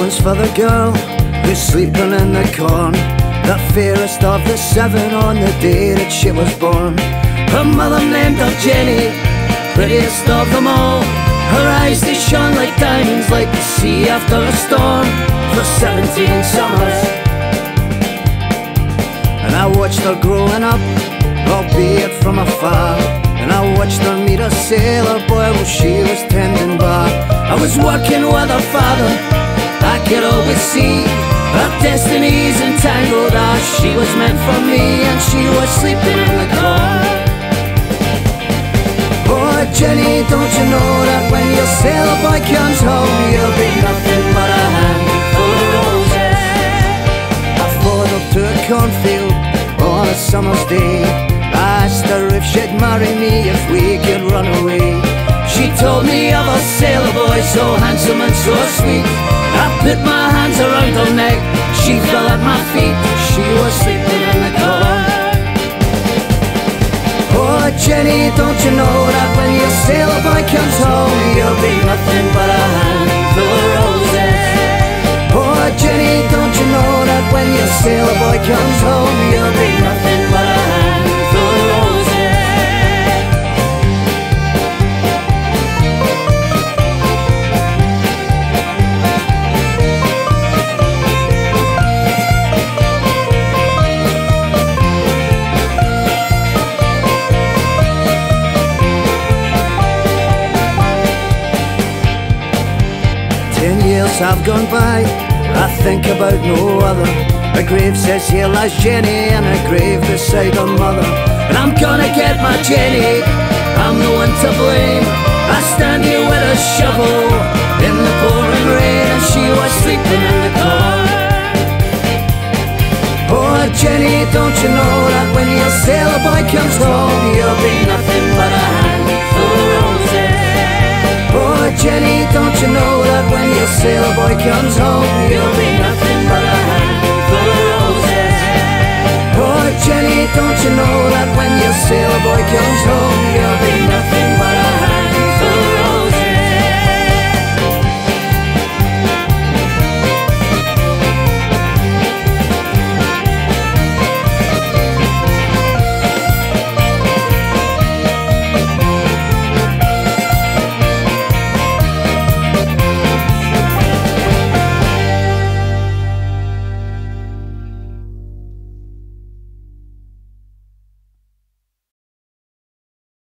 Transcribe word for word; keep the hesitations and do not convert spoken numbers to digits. one's for the girl who's sleeping in the corn, the fairest of the seven on the day that she was born. Her mother named her Jenny, prettiest of them all. Her eyes, they shone like diamonds, like the sea after a storm. For seventeen summers, and I watched her growing up, albeit from afar. And I watched her meet a sailor boy while she was tending bar. I was working with her father, I could always see our destinies entangled, as she was meant for me. And she was sleeping in the corn. Oh Jenny, don't you know that when your sailor boy comes home, you'll be nothing but a handful of roses? I followed up to a cornfield on a summer's day. I asked her if she'd marry me if we could run away. She told me of a sailor boy so handsome and so sweet. I put my hands around her neck, she fell at my feet. She was sleeping in the corn. Oh Jenny, don't you know that when your sailor boy comes home, you'll be nothing but a handful of roses? Oh Jenny, don't you know that when your sailor boy comes home, you'll be nothing but a handful of roses? Years have gone by, I think about no other. A grave says here lies Jenny, and a grave beside her mother. And I'm gonna get my Jenny, I'm the one to blame. I stand here with a shovel in the pouring rain, and she was sleeping in the corn. Oh Jenny, don't you know that when your sailor boy comes home, you'll be nothing but a handful of roses? Oh Jenny, don't you know that when your sailor boy comes home, you'll be nothing but a handful of roses? Oh Jenny, don't you know that when your sailor boy comes home,